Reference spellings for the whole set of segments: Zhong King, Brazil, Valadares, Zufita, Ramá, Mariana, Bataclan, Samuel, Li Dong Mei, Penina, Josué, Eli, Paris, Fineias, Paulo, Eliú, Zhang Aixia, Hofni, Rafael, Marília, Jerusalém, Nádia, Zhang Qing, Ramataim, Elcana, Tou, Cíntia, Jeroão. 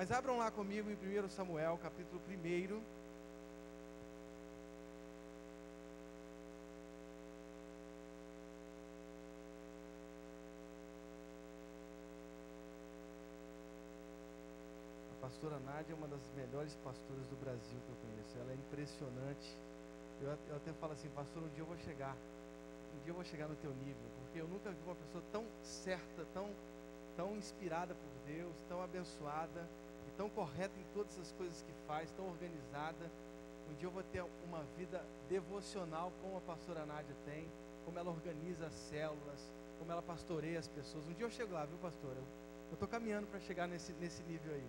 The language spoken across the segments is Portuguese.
Mas abram lá comigo em 1 Samuel, capítulo 1. A pastora Nádia é uma das melhores pastoras do Brasil que eu conheço. Ela é impressionante. Eu até falo assim, pastor, um dia eu vou chegar no teu nível, porque eu nunca vi uma pessoa tão certa, tão inspirada por Deus, tão abençoada e tão correta em todas as coisas que faz, tão organizada. Um dia eu vou ter uma vida devocional como a pastora Nádia tem, como ela organiza as células, como ela pastoreia as pessoas. Um dia eu chego lá, viu, pastora? Eu estou caminhando para chegar nesse nível aí.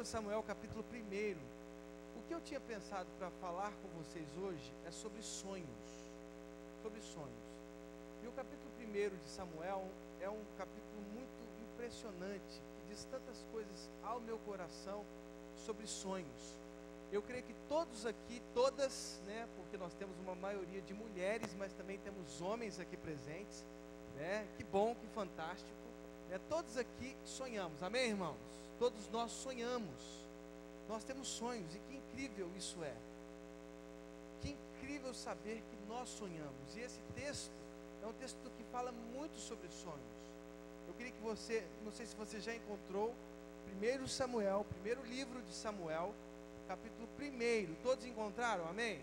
1 Samuel, capítulo 1. O que eu tinha pensado para falar com vocês hoje é sobre sonhos. Sobre sonhos. E o capítulo 1 de Samuel é um capítulo muito impressionante, que diz tantas coisas ao meu coração sobre sonhos. Eu creio que todos aqui, todas, né, porque nós temos uma maioria de mulheres, mas também temos homens aqui presentes, né, que bom, que fantástico, né, todos aqui sonhamos, amém, irmãos? Todos nós sonhamos, nós temos sonhos, e que incrível isso é. Que incrível saber que nós sonhamos. E esse texto é um texto que fala muito sobre sonhos. Eu queria que você, não sei se você já encontrou, 1 Samuel, primeiro livro de Samuel, capítulo 1. Todos encontraram? Amém?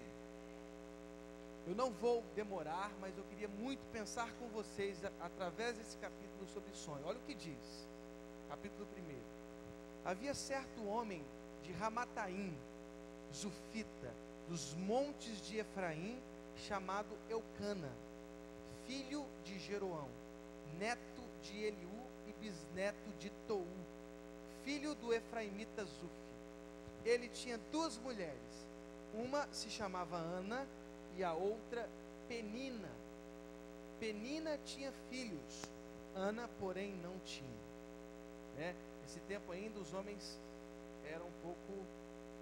Eu não vou demorar, mas eu queria muito pensar com vocês, através desse capítulo, sobre sonho. Olha o que diz, capítulo 1. Havia certo homem de Ramataim, Zufita, dos montes de Efraim, chamado Elcana, filho de Jeroão, neto de Eliú e bisneto de Tou, filho do Efraimita Zuf. Ele tinha 2 mulheres, uma se chamava Ana e a outra Penina. Penina tinha filhos, Ana porém não tinha. Né? Nesse tempo ainda os homens eram um pouco,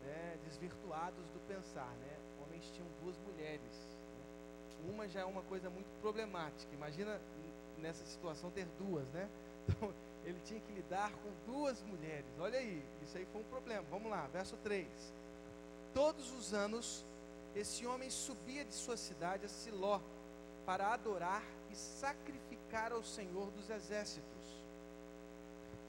né, desvirtuados do pensar, né? Homens tinham 2 mulheres, né? Uma já é uma coisa muito problemática, imagina nessa situação ter 2, né? Então ele tinha que lidar com 2 mulheres, olha aí, isso aí foi um problema. Vamos lá, verso 3. Todos os anos esse homem subia de sua cidade a Siló para adorar e sacrificar ao Senhor dos Exércitos.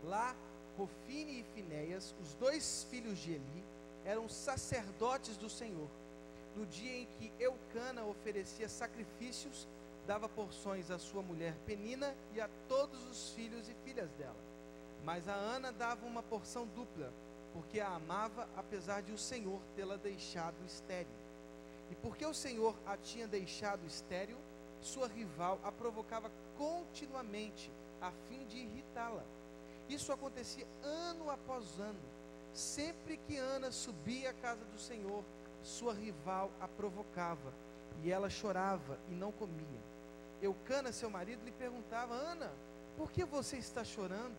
Lá Hofni e Fineias, os 2 filhos de Eli, eram sacerdotes do Senhor. No dia em que Elcana oferecia sacrifícios, dava porções à sua mulher Penina e a todos os filhos e filhas dela. Mas a Ana dava uma porção dupla, porque a amava, apesar de o Senhor tê-la deixado estéril. E porque o Senhor a tinha deixado estéril, sua rival a provocava continuamente, a fim de irritá-la. Isso acontecia ano após ano. Sempre que Ana subia à casa do Senhor, sua rival a provocava, e ela chorava e não comia. Elcana, seu marido, lhe perguntava: Ana, por que você está chorando?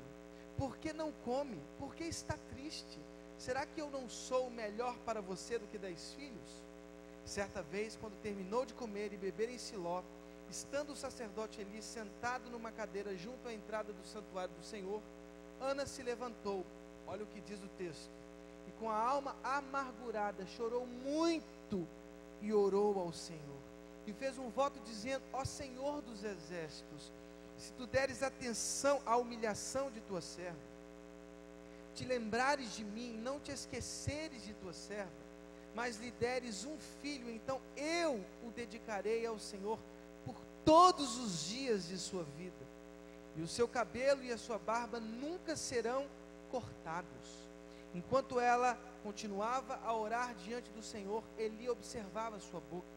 Por que não come? Por que está triste? Será que eu não sou melhor para você do que 10 filhos? Certa vez, quando terminou de comer e beber em Siló, estando o sacerdote Eli sentado numa cadeira junto à entrada do santuário do Senhor, Ana se levantou. Olha o que diz o texto. E com a alma amargurada, chorou muito e orou ao Senhor. E fez um voto dizendo: ó Senhor dos Exércitos, se tu deres atenção à humilhação de tua serva, te lembrares de mim, não te esqueceres de tua serva, mas lhe deres um filho, então eu o dedicarei ao Senhor por todos os dias de sua vida. E o seu cabelo e a sua barba nunca serão cortados. Enquanto ela continuava a orar diante do Senhor, Eli observava sua boca.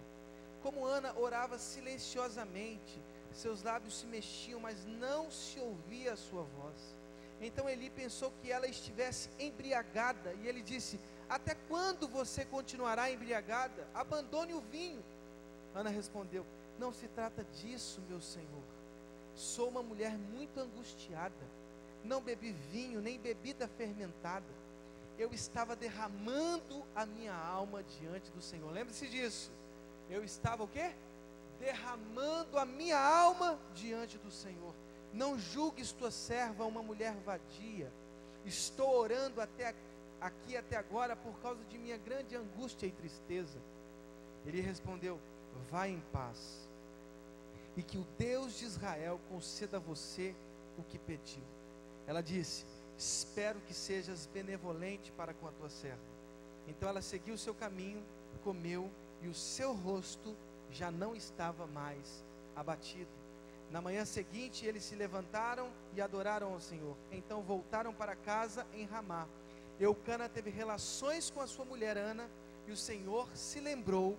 Como Ana orava silenciosamente, seus lábios se mexiam, mas não se ouvia a sua voz. Então Eli pensou que ela estivesse embriagada, e ele disse: até quando você continuará embriagada? Abandone o vinho. Ana respondeu: não se trata disso, meu Senhor. Sou uma mulher muito angustiada. Não bebi vinho, nem bebida fermentada. Eu estava derramando a minha alma diante do Senhor. Lembre-se disso. Eu estava o quê? Derramando a minha alma diante do Senhor. Não julgues tua serva uma mulher vadia. Estou orando até agora por causa de minha grande angústia e tristeza. Ele respondeu: vai em paz, e que o Deus de Israel conceda a você o que pediu. Ela disse: espero que sejas benevolente para com a tua serva. Então ela seguiu o seu caminho, comeu, e o seu rosto já não estava mais abatido. Na manhã seguinte eles se levantaram e adoraram ao Senhor. Então voltaram para casa em Ramá. Elcana teve relações com a sua mulher Ana, e o Senhor se lembrou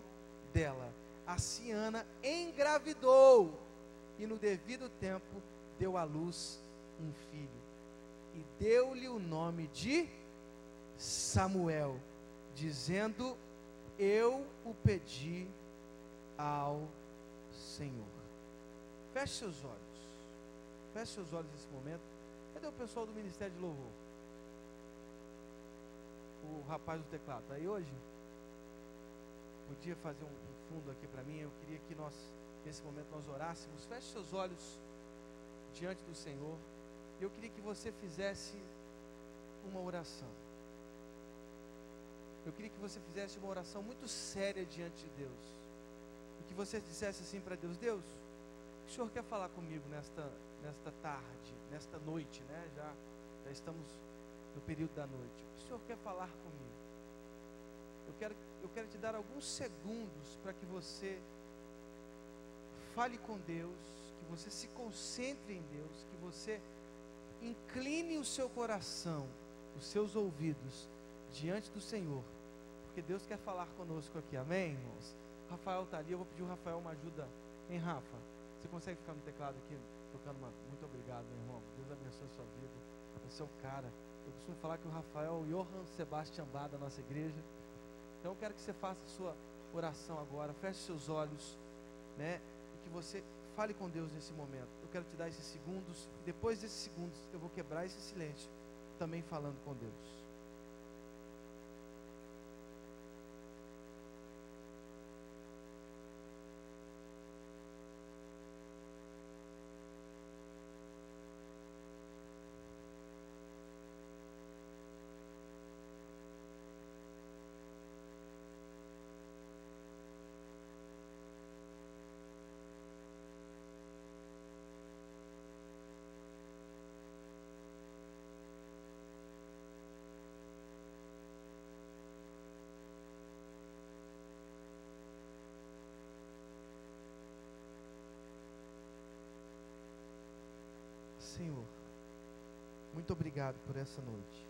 dela. Assim Ana engravidou, e no devido tempo deu à luz um filho, e deu-lhe o nome de Samuel, dizendo: eu o pedi ao Senhor. Feche seus olhos nesse momento. Cadê o pessoal do Ministério de Louvor? O rapaz do teclado, está aí hoje? Podia fazer um fundo aqui para mim. Eu queria que nós, nesse momento, nós orássemos. Feche seus olhos diante do Senhor. Eu queria que você fizesse uma oração. Eu queria que você fizesse uma oração muito séria diante de Deus, e que você dissesse assim para Deus: Deus, o Senhor quer falar comigo nesta tarde, nesta noite, né? Já estamos no período da noite. O Senhor quer falar comigo. Eu quero te dar alguns segundos para que você fale com Deus, que você se concentre em Deus, que você incline o seu coração, os seus ouvidos diante do Senhor, porque Deus quer falar conosco aqui, amém, irmãos? Rafael está ali, eu vou pedir o Rafael uma ajuda, hein, Rafa? Você consegue ficar no teclado aqui, tocando uma... Muito obrigado, meu irmão, Deus abençoe a sua vida, você é um cara. Eu costumo falar que o Rafael é o Johann Sebastian Bach da nossa igreja. Então eu quero que você faça a sua oração agora, feche seus olhos, né, e que você fale com Deus nesse momento. Eu quero te dar esses segundos, e depois desses segundos eu vou quebrar esse silêncio, também falando com Deus. Senhor, muito obrigado por essa noite.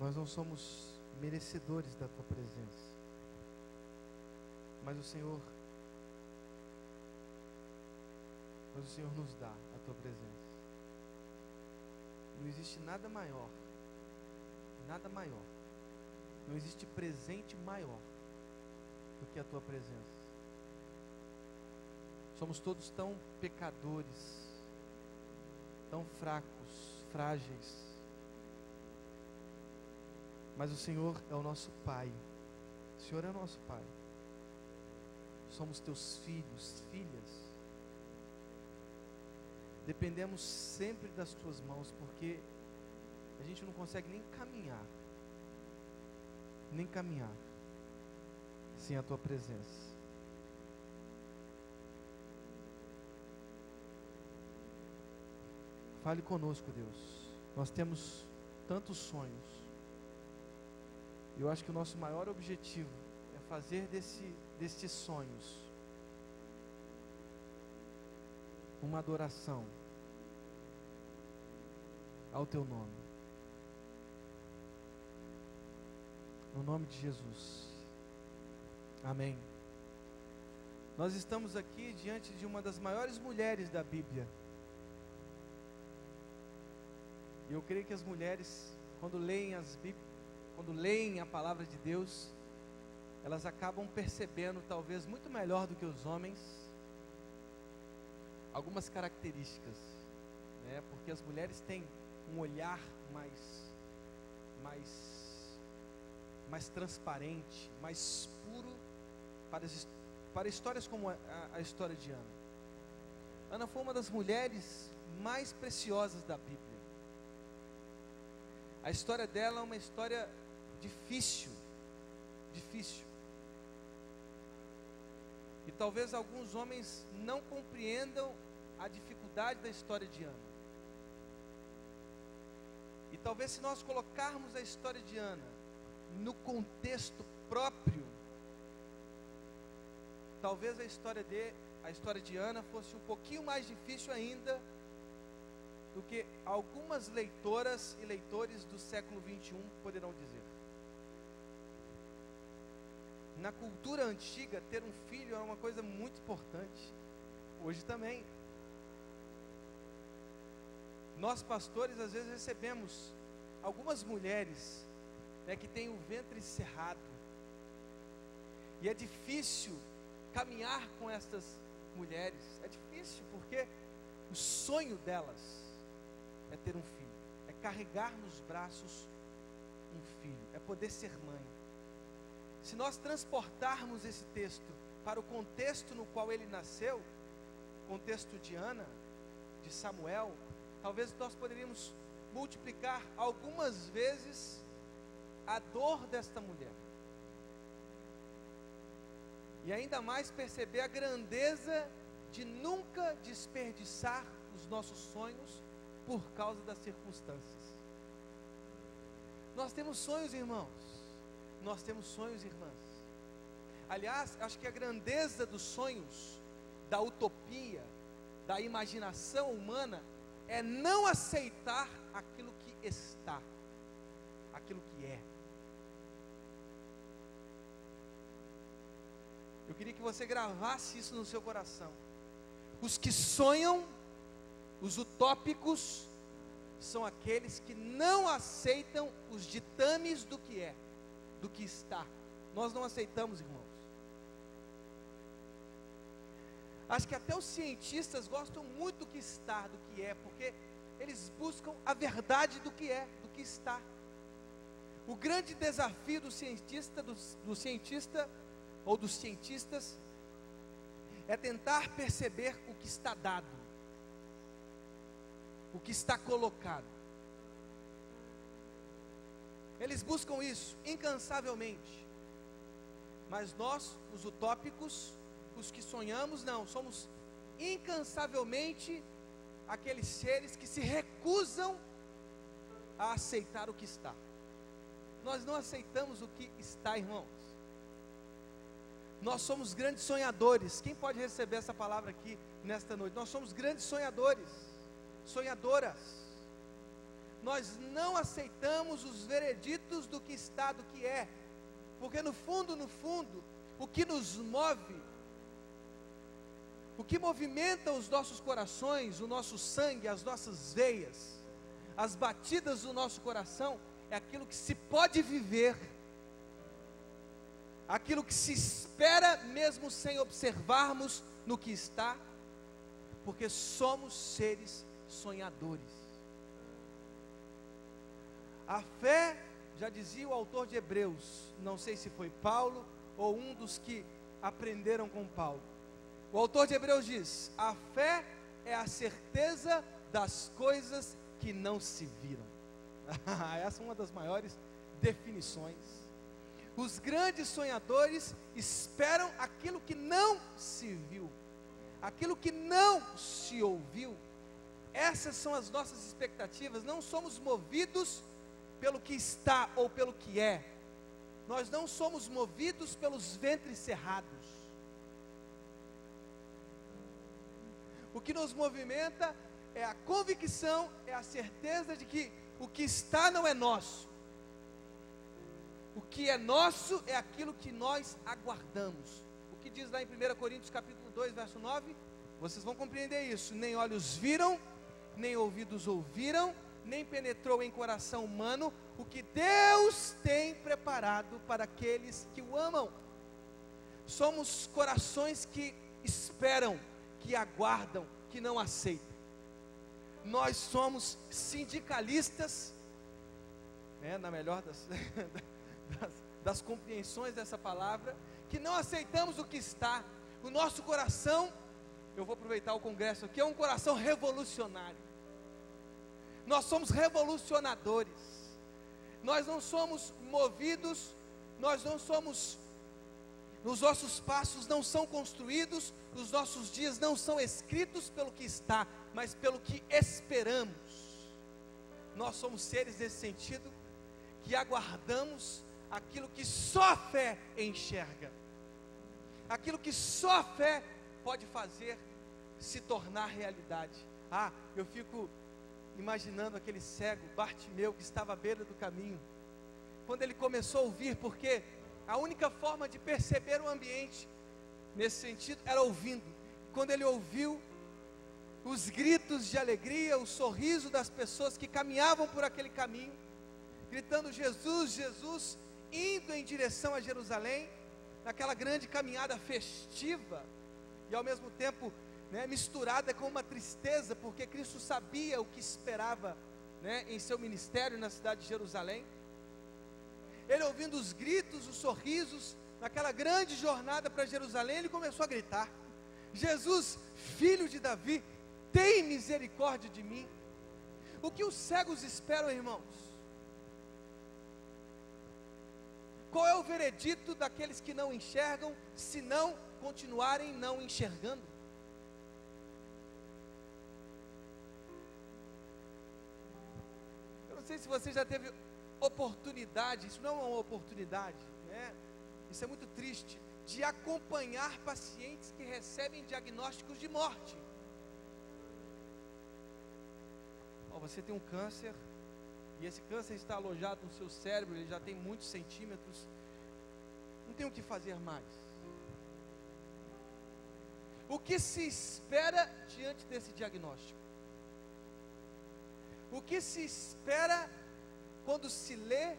Nós não somos merecedores da Tua presença, mas o Senhor nos dá a Tua presença. Não existe nada maior, não existe presente maior do que a Tua presença. Somos todos tão pecadores, tão fracos, frágeis, mas o Senhor é o nosso Pai, o Senhor é o nosso Pai, somos Teus filhos, filhas, dependemos sempre das Tuas mãos, porque a gente não consegue nem caminhar sem a Tua presença. Fale conosco, Deus. Nós temos tantos sonhos. Eu acho que o nosso maior objetivo é fazer destes sonhos uma adoração ao Teu nome. No nome de Jesus. Amém. Nós estamos aqui diante de uma das maiores mulheres da Bíblia. E eu creio que as mulheres, quando leem a palavra de Deus, elas acabam percebendo, talvez muito melhor do que os homens, algumas características, né? Porque as mulheres têm um olhar mais transparente, mais puro para histórias como a história de Ana. Ana foi uma das mulheres mais preciosas da Bíblia. A história dela é uma história difícil. E talvez alguns homens não compreendam a dificuldade da história de Ana. E talvez se nós colocarmos a história de Ana no contexto próprio, talvez a história de Ana fosse um pouquinho mais difícil ainda do que algumas leitoras e leitores do século XXI poderão dizer. Na cultura antiga, ter um filho era uma coisa muito importante. Hoje também. Nós pastores às vezes recebemos algumas mulheres, né, que têm o ventre cerrado. E é difícil caminhar com estas mulheres. É difícil porque o sonho delas é ter um filho, é carregar nos braços um filho, é poder ser mãe. Se nós transportarmos esse texto para o contexto no qual ele nasceu, contexto de Ana, de Samuel, talvez nós poderíamos multiplicar algumas vezes a dor desta mulher. E ainda mais perceber a grandeza de nunca desperdiçar os nossos sonhos por causa das circunstâncias. Nós temos sonhos, irmãos. Nós temos sonhos, irmãs. Aliás, acho que a grandeza dos sonhos, da utopia, da imaginação humana, é não aceitar aquilo que está, aquilo que é. Eu queria que você gravasse isso no seu coração. Os que sonham, os utópicos, são aqueles que não aceitam os ditames do que é, do que está. Nós não aceitamos, irmãos. Acho que até os cientistas gostam muito do que está, do que é, porque eles buscam a verdade do que é, do que está. O grande desafio dos cientistas é tentar perceber o que está dado, o que está colocado. Eles buscam isso incansavelmente. Mas nós, os utópicos, os que sonhamos, não, somos incansavelmente aqueles seres que se recusam a aceitar o que está. Nós não aceitamos o que está, irmãos. Nós somos grandes sonhadores. Quem pode receber essa palavra aqui nesta noite? Nós somos grandes sonhadores, sonhadoras. Nós não aceitamos os vereditos do que está, do que é, porque no fundo, o que nos move, o que movimenta os nossos corações, o nosso sangue, as nossas veias, as batidas do nosso coração, é aquilo que se pode viver, aquilo que se espera mesmo sem observarmos no que está, porque somos seres sonhadores. A fé, já dizia o autor de Hebreus, não sei se foi Paulo ou um dos que aprenderam com Paulo. O autor de Hebreus diz: a fé é a certeza das coisas que não se viram. Essa é uma das maiores definições. Os grandes sonhadores esperam aquilo que não se viu, aquilo que não se ouviu. Essas são as nossas expectativas. Não somos movidos pelo que está ou pelo que é. Nós não somos movidos pelos ventres cerrados. O que nos movimenta é a convicção, é a certeza de que o que está não é nosso. O que é nosso é aquilo que nós aguardamos. O que diz lá em 1 Coríntios capítulo 2, verso 9, vocês vão compreender isso. Nem olhos viram, nem ouvidos ouviram, nem penetrou em coração humano o que Deus tem preparado para aqueles que o amam. Somos corações que esperam, que aguardam, que não aceitam. Nós somos sindicalistas, né, na melhor das compreensões dessa palavra, que não aceitamos o que está. O nosso coração Eu vou aproveitar o congresso aqui. É um coração revolucionário. Nós somos revolucionadores. Nós não somos movidos. Nós não somos... Os nossos passos não são construídos. Os nossos dias não são escritos pelo que está, mas pelo que esperamos. Nós somos seres nesse sentido, que aguardamos aquilo que só a fé enxerga. Aquilo que só a fé pode fazer se tornar realidade. Ah, eu fico imaginando aquele cego Bartimeu que estava à beira do caminho, quando ele começou a ouvir, porque a única forma de perceber o ambiente nesse sentido era ouvindo. Quando ele ouviu os gritos de alegria, o sorriso das pessoas que caminhavam por aquele caminho, gritando Jesus, Jesus, indo em direção a Jerusalém, naquela grande caminhada festiva, e ao mesmo tempo, né, misturada com uma tristeza, porque Cristo sabia o que esperava, né, em seu ministério na cidade de Jerusalém. Ele, ouvindo os gritos, os sorrisos, naquela grande jornada para Jerusalém, ele começou a gritar: Jesus, filho de Davi, tem misericórdia de mim. O que os cegos esperam, irmãos? Qual é o veredito daqueles que não enxergam, se não continuarem não enxergando? Eu não sei se você já teve oportunidade, isso não é uma oportunidade, né? Isso é muito triste, de acompanhar pacientes que recebem diagnósticos de morte. Oh, você tem um câncer, e esse câncer está alojado no seu cérebro, ele já tem muitos centímetros, não tem o que fazer mais. O que se espera diante desse diagnóstico? O que se espera quando se lê,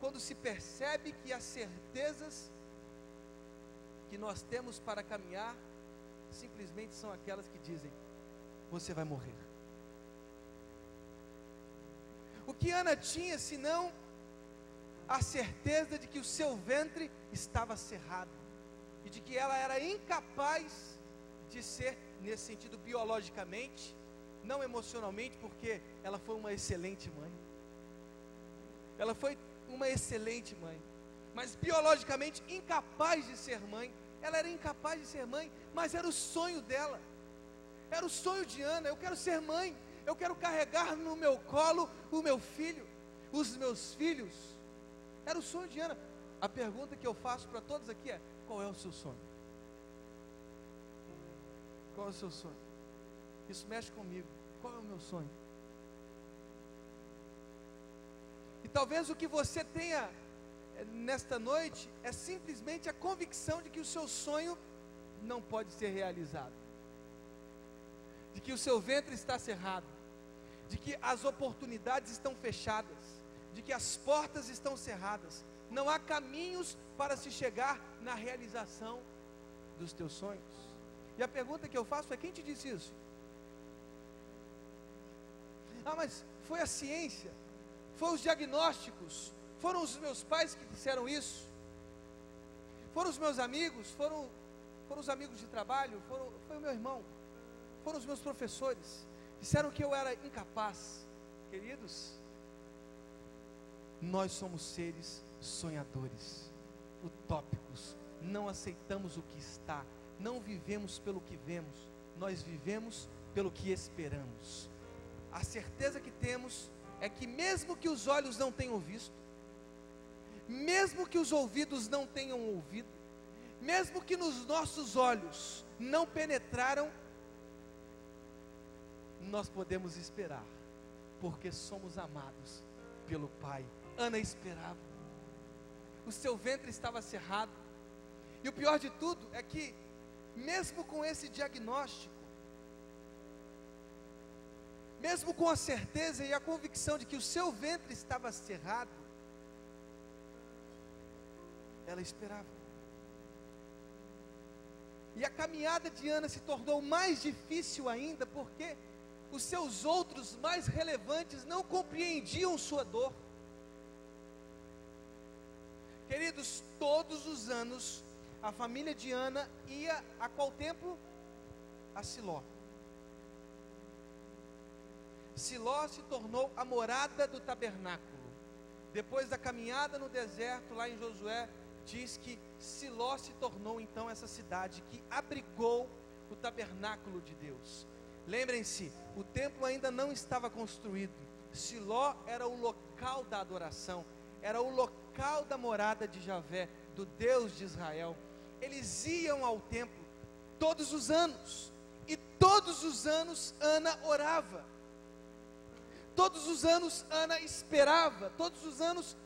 quando se percebe que as certezas que nós temos para caminhar simplesmente são aquelas que dizem: você vai morrer? O que Ana tinha senão a certeza de que o seu ventre estava cerrado, e de que ela era incapaz de ser, nesse sentido, biologicamente, não emocionalmente, porque ela foi uma excelente mãe. Ela foi uma excelente mãe, mas biologicamente incapaz de ser mãe. Ela era incapaz de ser mãe, mas era o sonho dela, era o sonho de Ana: eu quero ser mãe, eu quero carregar no meu colo o meu filho, os meus filhos. Era o sonho de Ana. A pergunta que eu faço para todos aqui é: qual é o seu sonho? Qual é o seu sonho? Isso mexe comigo. Qual é o meu sonho? E talvez o que você tenha nesta noite é simplesmente a convicção de que o seu sonho não pode ser realizado, de que o seu ventre está cerrado, de que as oportunidades estão fechadas, de que as portas estão cerradas, não há caminhos para se chegar na realização dos teus sonhos. E a pergunta que eu faço é: quem te disse isso? Ah, mas foi a ciência, foi os diagnósticos, foram os meus pais que disseram isso, foram os meus amigos, foram os amigos de trabalho, foi o meu irmão, foram os meus professores, disseram que eu era incapaz. Queridos, nós somos seres sonhadores, utópicos, não aceitamos o que está, não vivemos pelo que vemos, nós vivemos pelo que esperamos. A certeza que temos é que, mesmo que os olhos não tenham visto, mesmo que os ouvidos não tenham ouvido, mesmo que nos nossos olhos não penetraram, nós podemos esperar, porque somos amados pelo Pai. Ana esperava. O seu ventre estava cerrado, e o pior de tudo é que, mesmo com esse diagnóstico, mesmo com a certeza e a convicção de que o seu ventre estava cerrado, ela esperava. E a caminhada de Ana se tornou mais difícil ainda, porque os seus outros mais relevantes não compreendiam sua dor. Queridos, todos os anos, a família de Ana ia a qual templo? a Siló. Siló se tornou a morada do tabernáculo. Depois da caminhada no deserto, lá em Josué, diz que Siló se tornou então essa cidade que abrigou o tabernáculo de Deus. Lembrem-se, o templo ainda não estava construído. Siló era o local da adoração, era o local da morada de Javé, do Deus de Israel. Eles iam ao templo todos os anos, e todos os anos Ana orava, todos os anos Ana esperava, todos os anos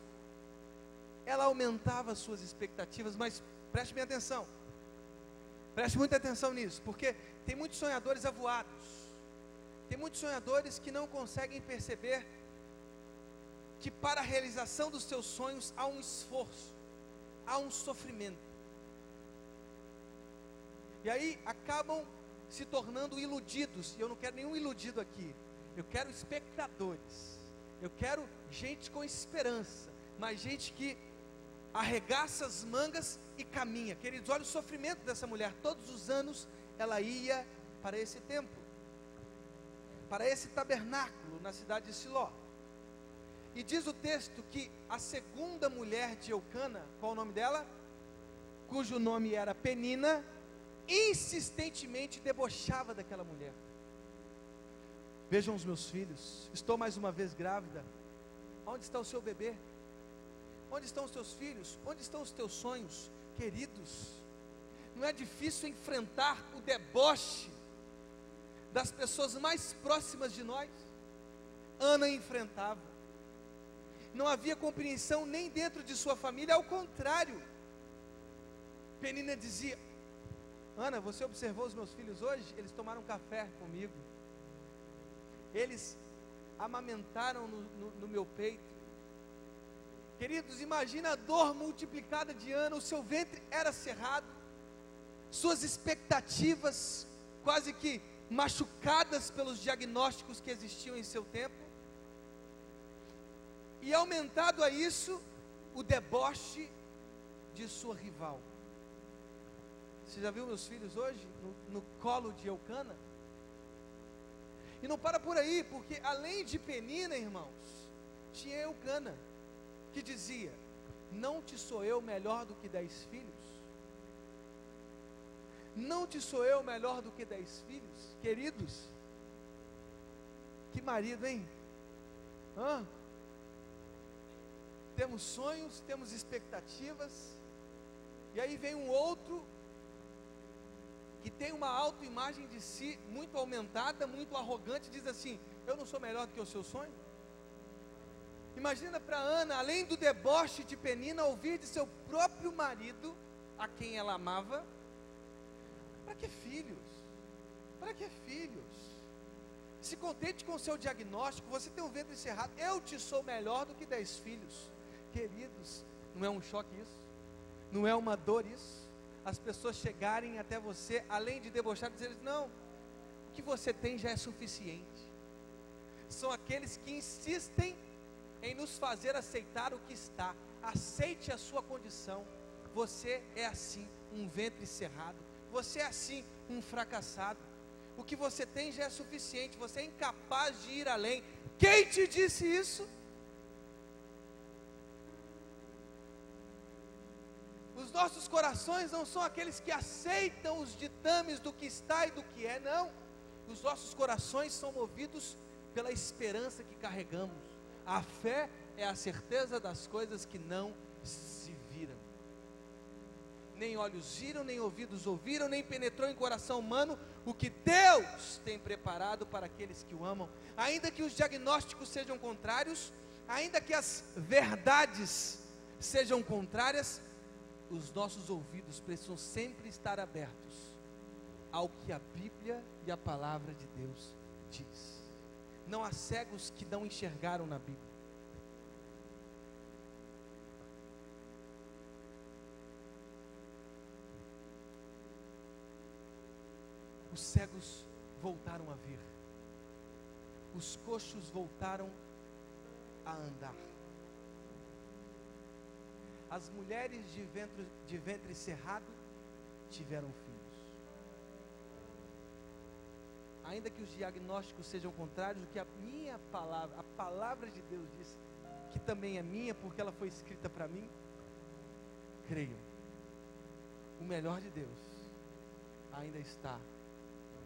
ela aumentava suas expectativas. Mas preste bem atenção, preste muita atenção nisso, porque tem muitos sonhadores avoados, tem muitos sonhadores que não conseguem perceber que para a realização dos seus sonhos há um esforço, há um sofrimento, e aí acabam se tornando iludidos. E eu não quero nenhum iludido aqui, eu quero espectadores, eu quero gente com esperança, mas gente que arregaça as mangas e caminha. Queridos, olha o sofrimento dessa mulher. Todos os anos ela ia para esse templo, para esse tabernáculo na cidade de Siló. E diz o texto que a segunda mulher de Elcana, qual o nome dela? Cujo nome era Penina, insistentemente debochava daquela mulher. Vejam os meus filhos, estou mais uma vez grávida. Onde está o seu bebê? Onde estão os teus filhos? Onde estão os teus sonhos? Queridos, não é difícil enfrentar o deboche das pessoas mais próximas de nós. Ana enfrentava. Não havia compreensão nem dentro de sua família, ao contrário. Penina dizia: Ana, você observou os meus filhos hoje? Eles tomaram café comigo, eles amamentaram no meu peito. Queridos, imagina a dor multiplicada de Ana. O seu ventre era cerrado, suas expectativas quase que machucadas pelos diagnósticos que existiam em seu tempo, e aumentado a isso, o deboche de sua rival. Você já viu meus filhos hoje no colo de Elcana? E não para por aí, porque além de Penina, irmãos, tinha Elcana, que dizia: não te sou eu melhor do que 10 filhos? Não te sou eu melhor do que 10 filhos? Queridos, que marido, hein? Hã? Temos sonhos, temos expectativas, e aí vem um outro que tem uma autoimagem de si muito aumentada, muito arrogante, diz assim: eu não sou melhor do que o seu sonho? Imagina para Ana, além do deboche de Penina, ouvir de seu próprio marido, a quem ela amava: para que filhos? Para que filhos? Se contente com o seu diagnóstico, você tem um ventre encerrado, eu te sou melhor do que 10 filhos. Queridos, não é um choque isso? Não é uma dor isso? As pessoas chegarem até você, além de debochar, dizerem: não, o que você tem já é suficiente. São aqueles que insistem em nos fazer aceitar o que está. Aceite a sua condição. Você é assim, um ventre cerrado. Você é assim, um fracassado. O que você tem já é suficiente. Você é incapaz de ir além. Quem te disse isso? Os nossos corações não são aqueles que aceitam os ditames do que está e do que é, não. Os nossos corações são movidos pela esperança que carregamos. A fé é a certeza das coisas que não se viram. Nem olhos viram, nem ouvidos ouviram, nem penetrou em coração humano o que Deus tem preparado para aqueles que o amam. Ainda que os diagnósticos sejam contrários, ainda que as verdades sejam contrárias, os nossos ouvidos precisam sempre estar abertos ao que a Bíblia e a palavra de Deus diz. Não há cegos que não enxergaram na Bíblia. Os cegos voltaram a ver. Os coxos voltaram a andar. As mulheres de ventre cerrado tiveram filhos. ainda que os diagnósticos sejam contrários, o que a minha palavra, a palavra de Deus diz, que também é minha, porque ela foi escrita para mim, creio, o melhor de Deus ainda está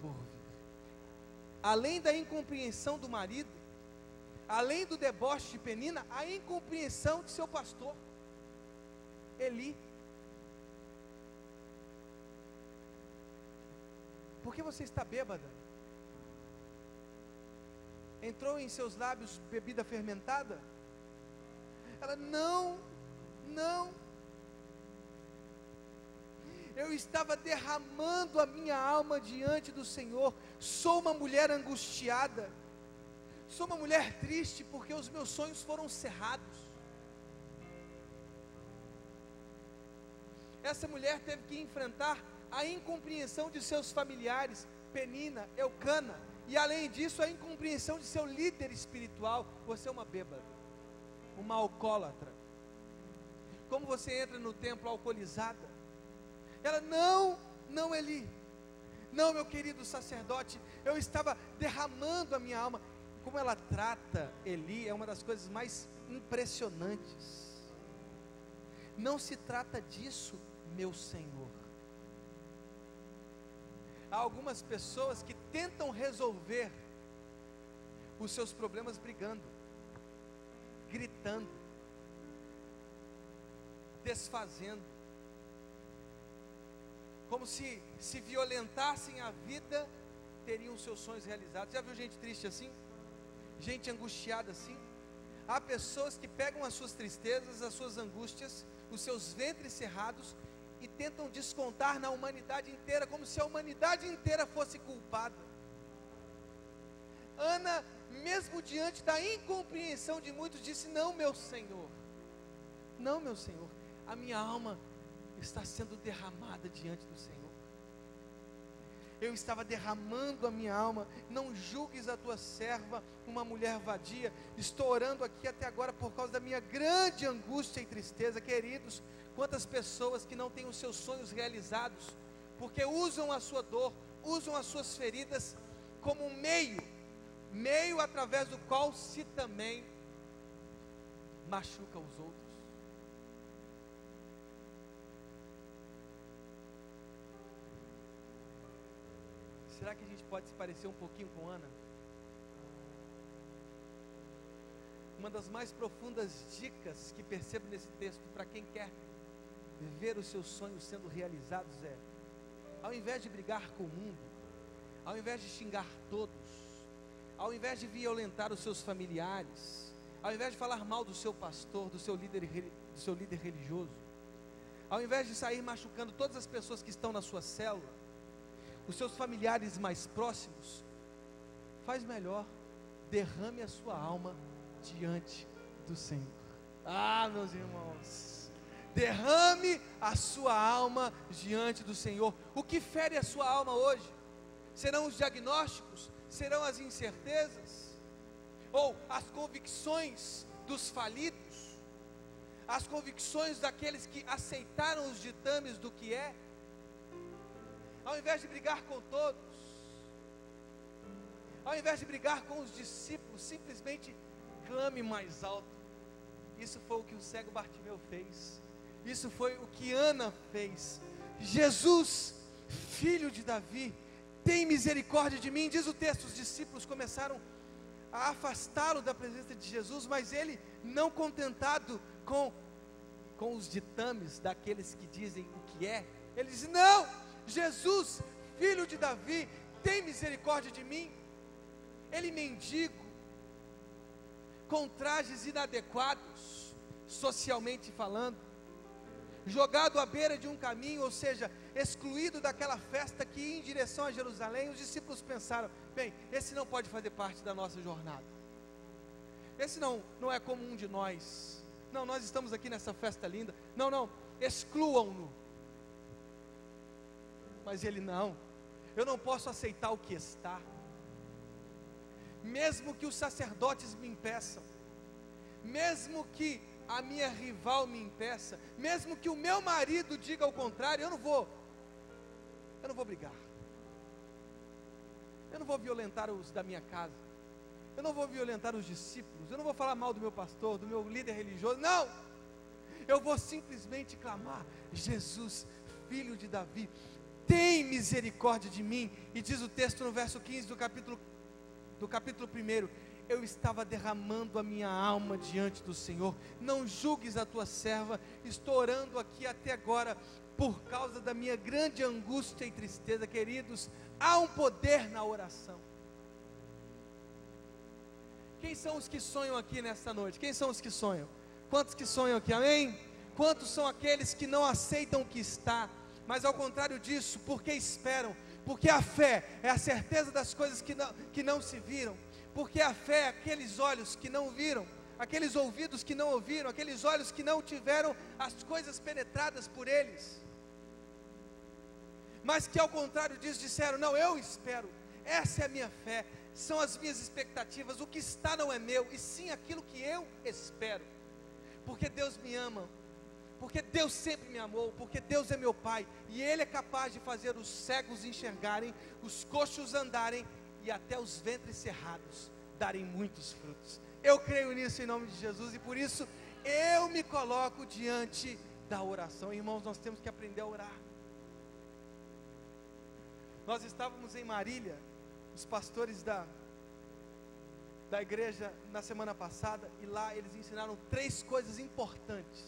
por vir. Além da incompreensão do marido, além do deboche de Penina, a incompreensão de seu pastor, Eli. Por que você está bêbada? Entrou em seus lábios bebida fermentada? Ela, não, eu estava derramando a minha alma diante do Senhor, sou uma mulher angustiada, sou uma mulher triste, porque os meus sonhos foram cerrados. Essa mulher teve que enfrentar a incompreensão de seus familiares, Penina, Elcana, e além disso a incompreensão de seu líder espiritual. Você é uma bêbada, uma alcoólatra, como você entra no templo alcoolizada? Ela, não Eli, não meu querido sacerdote, eu estava derramando a minha alma. Como ela trata Eli é uma das coisas mais impressionantes. Não se trata disso, meu Senhor. Há algumas pessoas que tentam resolver os seus problemas brigando, gritando, desfazendo, como se violentassem a vida, teriam seus sonhos realizados. Já viu gente triste assim? Gente angustiada assim? Há pessoas que pegam as suas tristezas, as suas angústias, os seus ventres cerrados, e tentam descontar na humanidade inteira, como se a humanidade inteira fosse culpada. Ana, mesmo diante da incompreensão de muitos, disse: não meu Senhor, a minha alma está sendo derramada diante do Senhor, eu estava derramando a minha alma, não julgues a tua serva, uma mulher vadia, estou orando aqui até agora por causa da minha grande angústia e tristeza. Queridos, quantas pessoas que não têm os seus sonhos realizados, porque usam a sua dor, usam as suas feridas, como um meio através do qual se também machuca os outros. Será que a gente pode se parecer um pouquinho com Ana? Uma das mais profundas dicas que percebo nesse texto, para quem quer ver os seus sonhos sendo realizados, é: ao invés de brigar com o mundo, ao invés de xingar todos, ao invés de violentar os seus familiares, ao invés de falar mal do seu pastor, do seu líder religioso, ao invés de sair machucando todas as pessoas que estão na sua célula, os seus familiares mais próximos, faz melhor, derrame a sua alma diante do Senhor. Ah, meus irmãos, derrame a sua alma diante do Senhor. O que fere a sua alma hoje? Serão os diagnósticos? Serão as incertezas? Ou as convicções dos falidos? As convicções daqueles que aceitaram os ditames do que é? Ao invés de brigar com todos, ao invés de brigar com os discípulos, simplesmente clame mais alto. Isso foi o que o cego Bartimeu fez. Isso foi o que Ana fez. Jesus, filho de Davi, tem misericórdia de mim, diz o texto. Os discípulos começaram a afastá-lo da presença de Jesus, mas ele, não contentado com os ditames daqueles que dizem o que é, ele diz: não, Jesus, filho de Davi, tem misericórdia de mim. Ele, mendigo, com trajes inadequados, socialmente falando, jogado à beira de um caminho, ou seja, excluído daquela festa que ia em direção a Jerusalém. Os discípulos pensaram: bem, esse não pode fazer parte da nossa jornada, esse não é como um de nós, não, nós estamos aqui nessa festa linda, não, excluam-no. Mas ele: não, eu não posso aceitar o que está, mesmo que os sacerdotes me impeçam, mesmo que a minha rival me impeça, mesmo que o meu marido diga o contrário, eu não vou brigar, eu não vou violentar os da minha casa, eu não vou violentar os discípulos, eu não vou falar mal do meu pastor, do meu líder religioso, não! Eu vou simplesmente clamar: Jesus, filho de Davi, tem misericórdia de mim. E diz o texto no verso 15 do capítulo 1, eu estava derramando a minha alma diante do Senhor, não julgues a tua serva, estou orando aqui até agora, por causa da minha grande angústia e tristeza. Queridos, há um poder na oração. Quem são os que sonham aqui nesta noite? Quem são os que sonham? Quantos que sonham aqui, amém? Quantos são aqueles que não aceitam o que está, mas ao contrário disso, porque esperam? Porque a fé é a certeza das coisas que não se viram, porque a fé é aqueles olhos que não viram, aqueles ouvidos que não ouviram, aqueles olhos que não tiveram as coisas penetradas por eles, mas que ao contrário disso disseram: não, eu espero, essa é a minha fé, são as minhas expectativas, o que está não é meu, e sim aquilo que eu espero, porque Deus me ama, porque Deus sempre me amou, porque Deus é meu Pai, e Ele é capaz de fazer os cegos enxergarem, os coxos andarem, e até os ventres cerrados darem muitos frutos. Eu creio nisso em nome de Jesus, e por isso eu me coloco diante da oração. Irmãos, nós temos que aprender a orar. Nós estávamos em Marília, os pastores da igreja, na semana passada, e lá eles ensinaram 3 coisas importantes.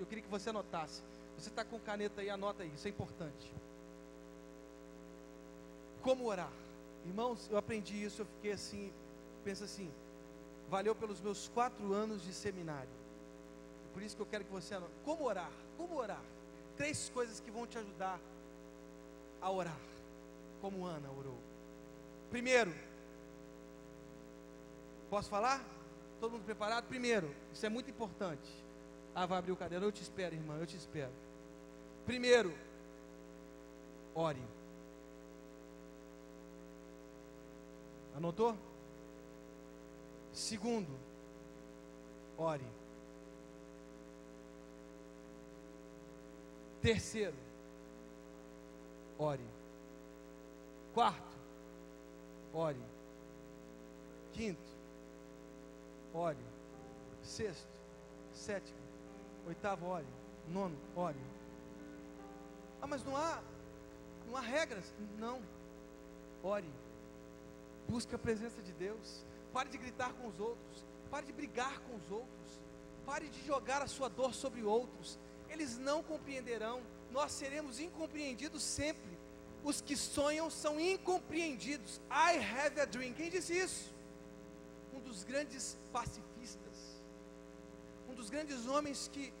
Eu queria que você anotasse. Você está com caneta aí, anota aí, isso é importante. Como orar? Irmãos, eu aprendi isso, eu fiquei assim, pensa assim, valeu pelos meus 4 anos de seminário. Por isso que eu quero que você anote. Como orar? Como orar? 3 coisas que vão te ajudar a orar, como Ana orou. Primeiro, posso falar? Todo mundo preparado? Primeiro, isso é muito importante. Ah, vai abrir o caderno, eu te espero, irmã, eu te espero. Primeiro, ore. Anotou? Segundo, ore. Terceiro, ore. Quarto, ore. Quinto, ore. Sexto, sétimo, oitavo, ore. Nono, ore. Ah, mas não há regras? Não. Ore. Busque a presença de Deus. Pare de gritar com os outros, pare de brigar com os outros, pare de jogar a sua dor sobre outros, eles não compreenderão, nós seremos incompreendidos sempre, os que sonham são incompreendidos. I have a dream, quem disse isso? Um dos grandes pacifistas, um dos grandes homens que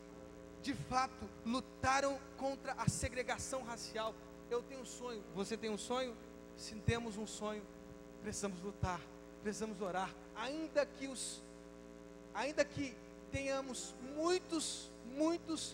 de fato lutaram contra a segregação racial. Eu tenho um sonho, você tem um sonho? Se temos um sonho, precisamos lutar, precisamos orar, ainda que tenhamos muitos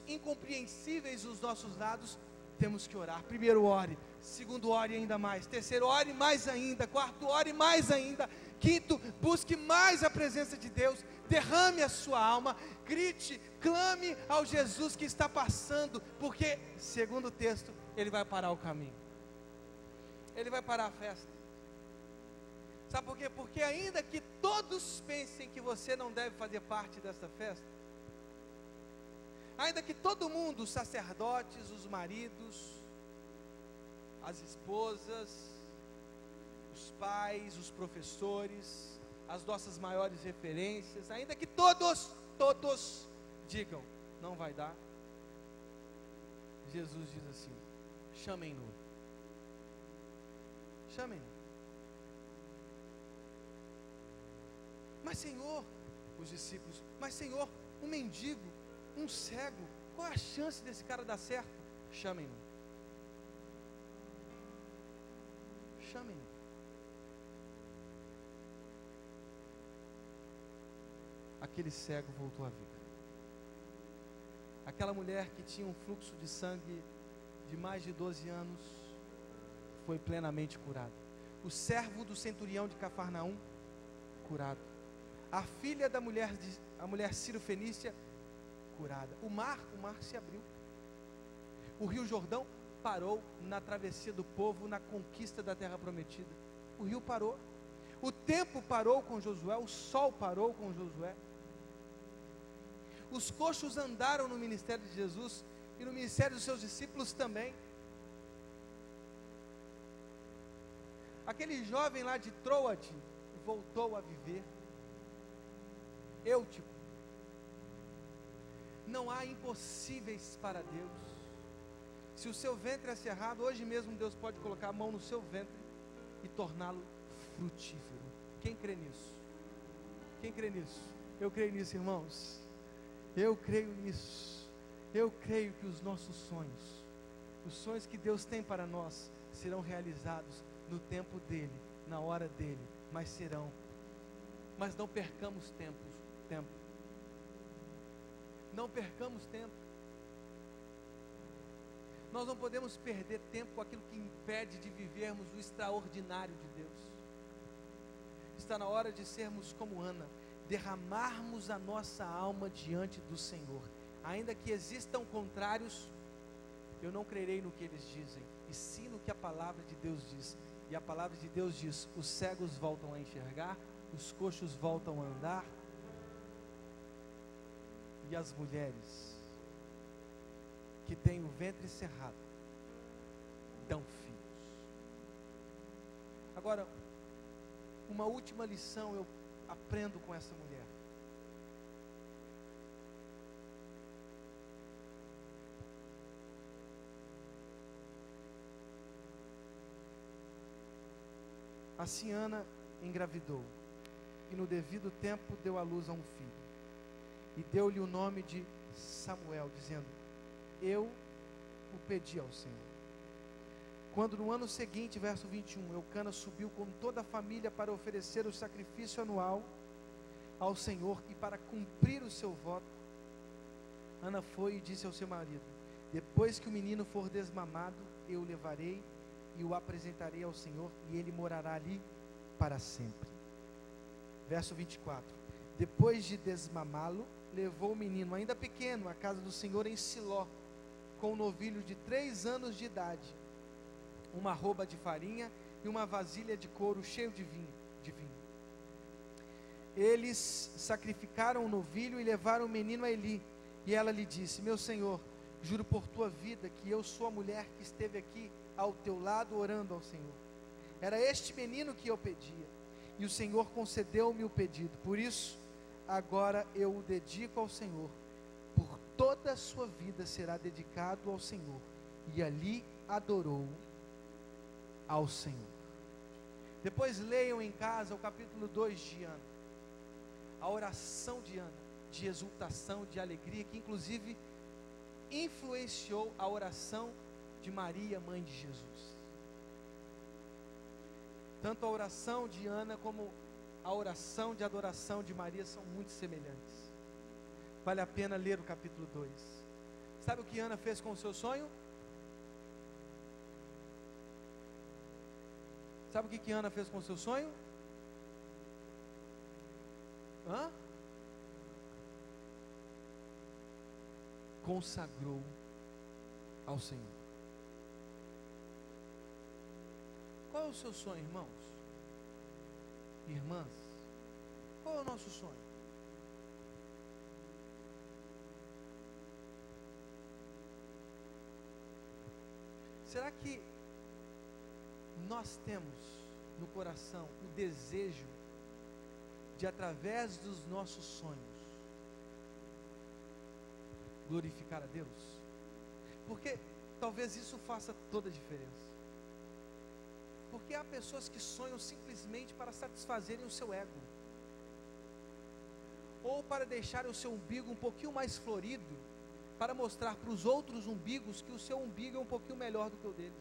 incompreensíveis os nossos lados, temos que orar. Primeiro, ore. Segundo, ore ainda mais. Terceiro, ore mais ainda. Quarto, ore mais ainda. Quinto, busque mais a presença de Deus, derrame a sua alma, grite, clame ao Jesus que está passando, porque, segundo o texto, Ele vai parar o caminho, Ele vai parar a festa. Sabe por quê? Porque ainda que todos pensem que você não deve fazer parte dessa festa, ainda que todo mundo, os sacerdotes, os maridos, as esposas, os pais, os professores, as nossas maiores referências, ainda que todos digam, não vai dar, Jesus diz assim: chamem-no, chamem-no. Mas Senhor, os discípulos, mas Senhor, um mendigo, um cego, qual é a chance desse cara dar certo? Chamem-no, chamem-no. Aquele cego voltou à vida, aquela mulher que tinha um fluxo de sangue de mais de 12 anos, foi plenamente curada, o servo do centurião de Cafarnaum, curado, a filha da mulher, a mulher cirofenícia, curada, o mar se abriu, o rio Jordão parou na travessia do povo, na conquista da terra prometida, o rio parou, o tempo parou com Josué, o sol parou com Josué, os coxos andaram no ministério de Jesus e no ministério dos seus discípulos também. Aquele jovem lá de Troade voltou a viver. Não há impossíveis para Deus. Se o seu ventre é cerrado, hoje mesmo Deus pode colocar a mão no seu ventre e torná-lo frutífero. Quem crê nisso? Quem crê nisso? Eu creio nisso, irmãos. Eu creio nisso. Eu creio que os nossos sonhos, os sonhos que Deus tem para nós, serão realizados no tempo dEle, na hora dEle, mas serão. Mas não percamos tempo. Não percamos tempo. Nós não podemos perder tempo com aquilo que impede de vivermos o extraordinário de Deus. Está na hora de sermos como Ana, derramarmos a nossa alma diante do Senhor. Ainda que existam contrários, eu não crerei no que eles dizem, e sim no que a palavra de Deus diz. E a palavra de Deus diz: os cegos voltam a enxergar, os coxos voltam a andar, e as mulheres que têm o ventre cerrado dão filhos. Agora, uma última lição eu aprendo com essa mulher. Assim Ana engravidou e no devido tempo deu à luz a um filho, e deu-lhe o nome de Samuel, dizendo: eu o pedi ao Senhor. Quando no ano seguinte, verso 21, Elcana subiu com toda a família para oferecer o sacrifício anual ao Senhor e para cumprir o seu voto, Ana foi e disse ao seu marido: depois que o menino for desmamado, eu o levarei e o apresentarei ao Senhor, e ele morará ali para sempre. Verso 24, depois de desmamá-lo, levou o menino, ainda pequeno, à casa do Senhor em Siló, com um novilho de 3 anos de idade, uma arroba de farinha e uma vasilha de couro cheio de vinho. Eles sacrificaram o novilho e levaram o menino a Eli, e ela lhe disse: meu Senhor, juro por tua vida que eu sou a mulher que esteve aqui ao teu lado orando ao Senhor. Era este menino que eu pedia, e o Senhor concedeu-me o pedido. Por isso, agora eu o dedico ao Senhor. Por toda a sua vida será dedicado ao Senhor. E ali adorou ao Senhor. Depois leiam em casa o capítulo 2 de Ana. A oração de Ana, de exultação, de alegria, que inclusive influenciou a oração de Maria, mãe de Jesus. Tanto a oração de Ana como a oração de adoração de Maria são muito semelhantes. Vale a pena ler o capítulo 2. Sabe o que Ana fez com o seu sonho? Sabe o que Ana fez com o seu sonho? Consagrou ao Senhor. Qual é o seu sonho, irmãos? Irmãs, qual é o nosso sonho? Será que nós temos no coração o desejo de, através dos nossos sonhos, glorificar a Deus? Porque talvez isso faça toda a diferença. Porque há pessoas que sonham simplesmente para satisfazerem o seu ego, ou para deixarem o seu umbigo um pouquinho mais florido, para mostrar para os outros umbigos que o seu umbigo é um pouquinho melhor do que o deles.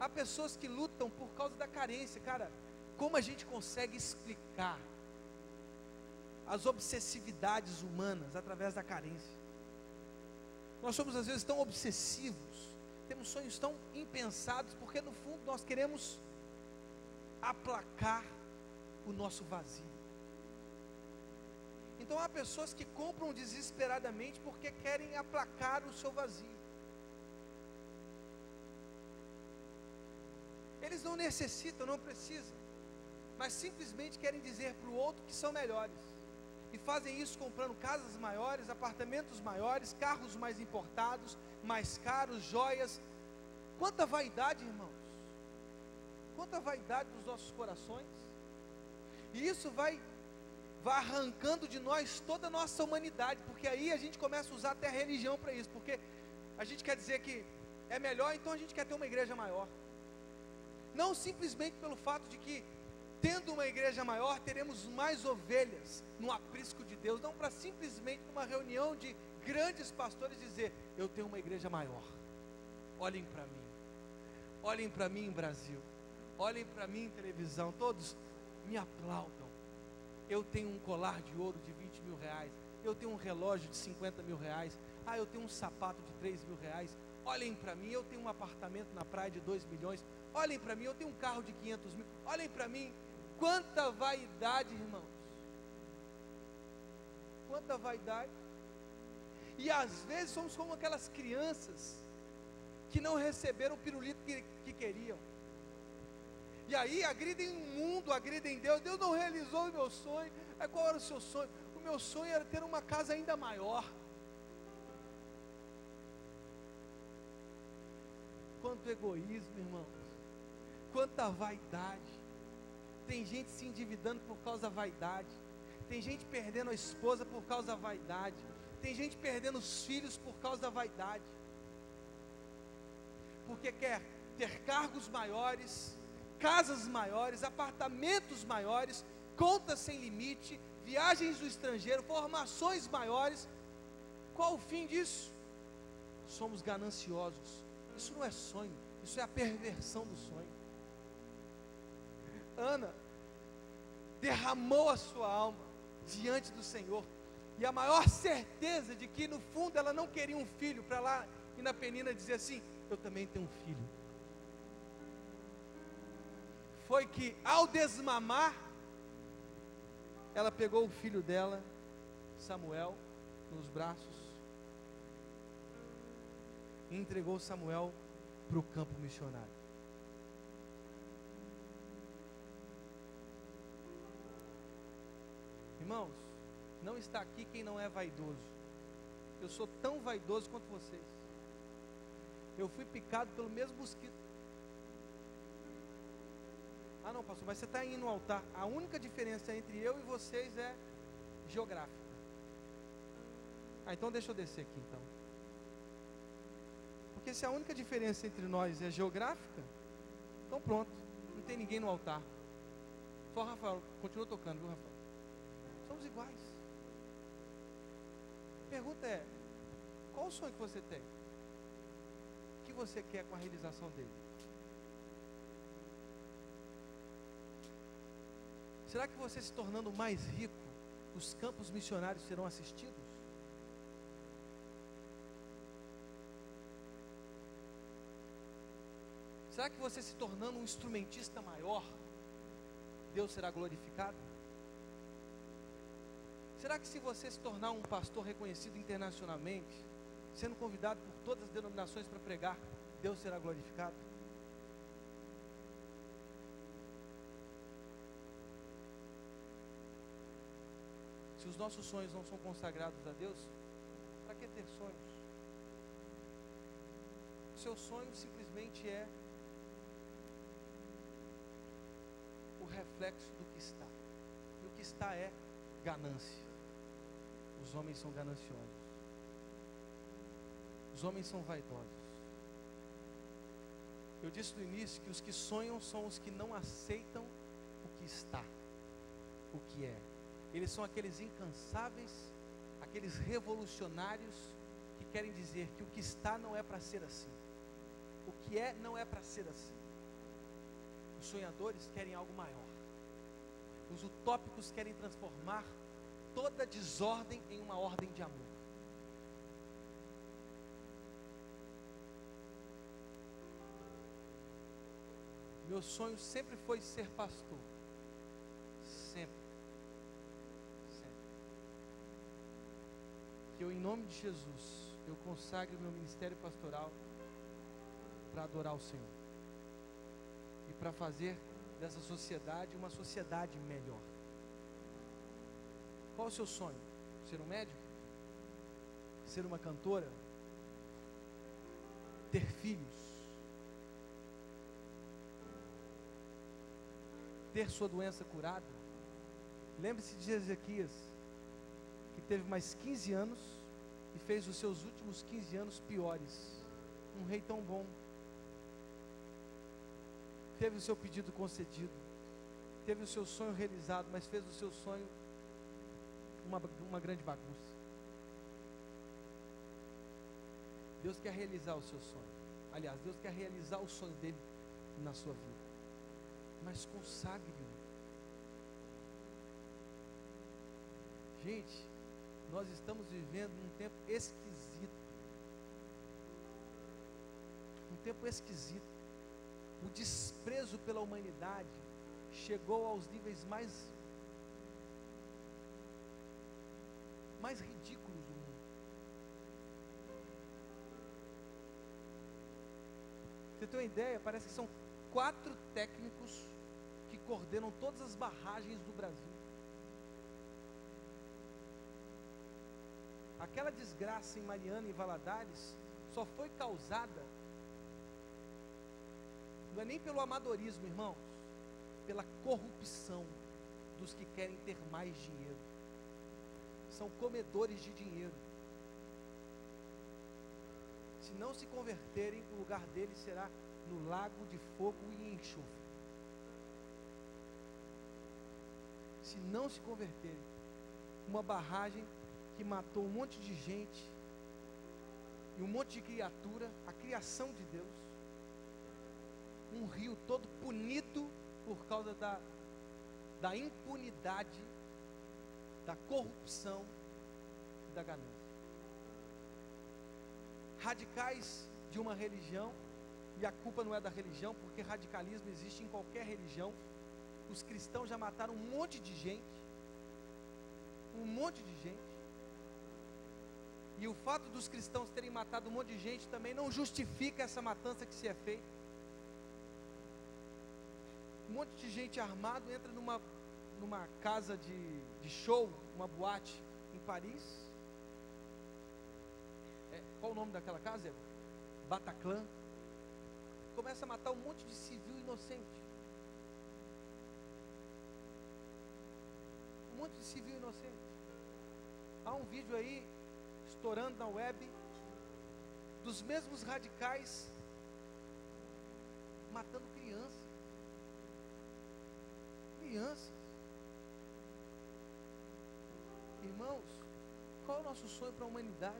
Há pessoas que lutam por causa da carência. Cara, como a gente consegue explicar as obsessividades humanas através da carência? Nós somos às vezes tão obsessivos, temos sonhos tão impensados, porque no fundo nós queremos aplacar o nosso vazio. Então há pessoas que compram desesperadamente porque querem aplacar o seu vazio. eles não necessitam, não precisam, mas simplesmente querem dizer para o outro que são melhores, e fazem isso comprando casas maiores, apartamentos maiores, carros mais importados, mais caros, joias. Quanta vaidade, irmãos, quanta vaidade dos nossos corações, e isso vai arrancando de nós toda a nossa humanidade, porque aí a gente começa a usar até a religião para isso, porque a gente quer dizer que é melhor, então a gente quer ter uma igreja maior, não simplesmente pelo fato de que, tendo uma igreja maior, teremos mais ovelhas no aprisco de Deus, não para simplesmente numa reunião de grandes pastores dizer, eu tenho uma igreja maior, olhem para mim Brasil, olhem para mim televisão, todos me aplaudam, eu tenho um colar de ouro de 20 mil reais, eu tenho um relógio de 50 mil reais, ah, eu tenho um sapato de 3 mil reais, olhem para mim, eu tenho um apartamento na praia de 2 milhões, olhem para mim, eu tenho um carro de 500 mil, olhem para mim. Quanta vaidade, irmãos, quanta vaidade. E às vezes somos como aquelas crianças que não receberam o pirulito que queriam, e aí agridem o mundo, agridem Deus. Deus não realizou o meu sonho. Aí qual era o seu sonho? O meu sonho era ter uma casa ainda maior. Quanto egoísmo, irmãos, quanta vaidade. Tem gente se endividando por causa da vaidade, tem gente perdendo a esposa por causa da vaidade, tem gente perdendo os filhos por causa da vaidade, porque quer ter cargos maiores, casas maiores, apartamentos maiores, contas sem limite, viagens no estrangeiro, formações maiores. Qual o fim disso? Somos gananciosos. Isso não é sonho, isso é a perversão do sonho. Ana derramou a sua alma diante do Senhor, e a maior certeza de que no fundo ela não queria um filho, para lá e na Penina dizer assim, eu também tenho um filho, foi que ao desmamar, ela pegou o filho dela, Samuel, nos braços, e entregou Samuel para o campo missionário. Irmãos, não está aqui quem não é vaidoso. Eu sou tão vaidoso quanto vocês. Eu fui picado pelo mesmo mosquito. Ah não, pastor, mas você está indo no altar. A única diferença entre eu e vocês é geográfica. Ah, então deixa eu descer aqui então. Porque se a única diferença entre nós é geográfica, então pronto, não tem ninguém no altar. Só Rafael, continua tocando, viu Rafael? Somos iguais. A pergunta é, qual o sonho que você tem? O que você quer com a realização dele? Será que você se tornando mais rico, os campos missionários serão assistidos? Será que você se tornando um instrumentista maior, Deus será glorificado? Será que se você se tornar um pastor reconhecido internacionalmente, sendo convidado por todas as denominações para pregar, Deus será glorificado? Se os nossos sonhos não são consagrados a Deus, para que ter sonhos? O seu sonho simplesmente é o reflexo do que está. E o que está é ganância. Os homens são gananciosos. Os homens são vaidosos. Eu disse no início que os que sonham são os que não aceitam o que está, o que é. Eles são aqueles incansáveis, aqueles revolucionários que querem dizer que o que está não é para ser assim, o que é não é para ser assim. Os sonhadores querem algo maior. Os utópicos querem transformar toda desordem em uma ordem de amor. Meu sonho sempre foi ser pastor. Sempre. Que eu, em nome de Jesus, eu consagre o meu ministério pastoral para adorar o Senhor. E para fazer dessa sociedade uma sociedade melhor. Qual o seu sonho? Ser um médico? Ser uma cantora? Ter filhos? Ter sua doença curada? Lembre-se de Ezequias, que teve mais 15 anos e fez os seus últimos 15 anos piores. Um rei tão bom, teve o seu pedido concedido, teve o seu sonho realizado, mas fez o seu sonho uma grande bagunça. Deus quer realizar o seu sonho. Aliás, Deus quer realizar o sonho dele na sua vida, mas consagre-o. Gente, nós estamos vivendo um tempo esquisito. Um tempo esquisito. O desprezo pela humanidade chegou aos níveis mais ridículos do mundo. Você tem uma ideia? Parece que são 4 técnicos que coordenam todas as barragens do Brasil. Aquela desgraça em Mariana e Valadares só foi causada, não é nem pelo amadorismo, irmãos, pela corrupção dos que querem ter mais dinheiro. São comedores de dinheiro. Se não se converterem, o lugar deles será no lago de fogo e enxofre. Se não se converterem, uma barragem que matou um monte de gente e um monte de criatura, a criação de Deus, um rio todo punido por causa da impunidade, da corrupção e da ganância. Radicais de uma religião, e a culpa não é da religião, porque radicalismo existe em qualquer religião. Os cristãos já mataram um monte de gente, e o fato dos cristãos terem matado um monte de gente também não justifica essa matança que se é feita. Um monte de gente armado entra numa casa de show, uma boate em Paris. Qual o nome daquela casa? Bataclan. Começa a matar um monte de civil inocente. Há um vídeo aí, estourando na web, dos mesmos radicais matando crianças. Irmãos, qual é o nosso sonho para a humanidade?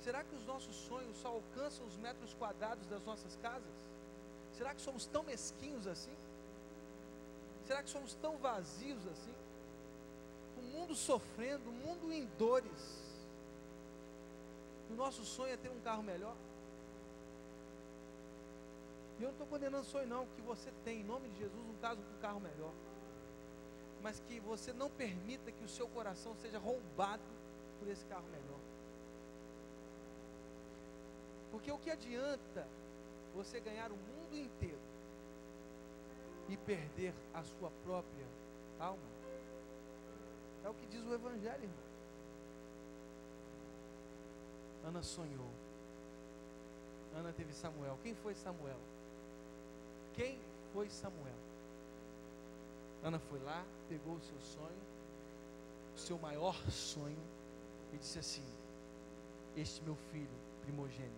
Será que os nossos sonhos só alcançam os metros quadrados das nossas casas? Será que somos tão mesquinhos assim? Será que somos tão vazios assim? O mundo sofrendo, o mundo em dores. O nosso sonho é ter um carro melhor. E eu não estou condenando sonho não, que você tem, em nome de Jesus, um carro melhor, mas que você não permita que o seu coração seja roubado por esse carro melhor. Porque o que adianta você ganhar o mundo inteiro e perder a sua própria alma? É o que diz o Evangelho, irmão. Ana sonhou. Ana teve Samuel. Quem foi Samuel? Ana foi lá, pegou o seu sonho, o seu maior sonho, e disse assim: este meu filho primogênito,